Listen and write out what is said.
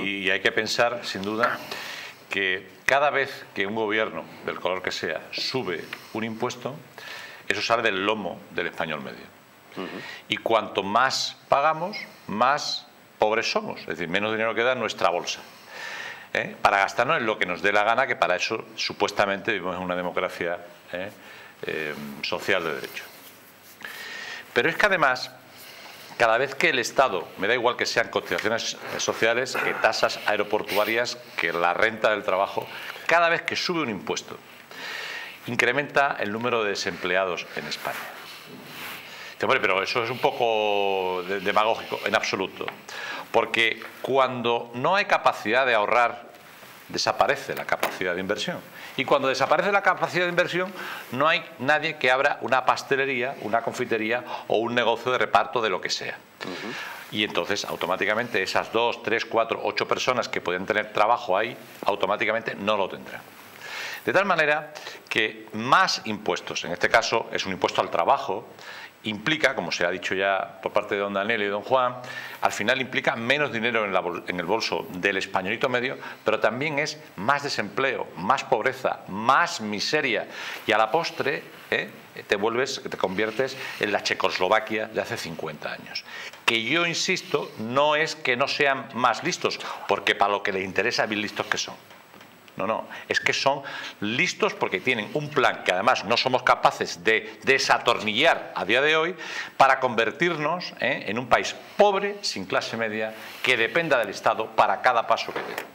Y hay que pensar, sin duda, que cada vez que un gobierno, del color que sea, sube un impuesto, eso sale del lomo del español medio. Y cuanto más pagamos, más pobres somos. Es decir, menos dinero queda en nuestra bolsa, para gastarnos en lo que nos dé la gana, que para eso supuestamente vivimos en una democracia social de derecho. Pero es que además, cada vez que el Estado, me da igual que sean cotizaciones sociales, que tasas aeroportuarias, que la renta del trabajo, cada vez que sube un impuesto, incrementa el número de desempleados en España. Dice, hombre, pero eso es un poco demagógico, en absoluto. Porque cuando no hay capacidad de ahorrar, desaparece la capacidad de inversión. Y cuando desaparece la capacidad de inversión, no hay nadie que abra una pastelería, una confitería o un negocio de reparto de lo que sea. Y entonces, automáticamente, esas 2, 3, 4, 8 personas que pueden tener trabajo ahí, automáticamente no lo tendrán. De tal manera que más impuestos, en este caso es un impuesto al trabajo, implica, como se ha dicho ya por parte de don Daniel y don Juan, al final implica menos dinero en el bolso del españolito medio, pero también es más desempleo, más pobreza, más miseria. Y a la postre te conviertes en la Checoslovaquia de hace 50 años. Que yo insisto, no es que no sean más listos, porque para lo que les interesa, bien listos que son. No, no, es que son listos porque tienen un plan que además no somos capaces de desatornillar a día de hoy para convertirnos en un país pobre, sin clase media, que dependa del Estado para cada paso que dé.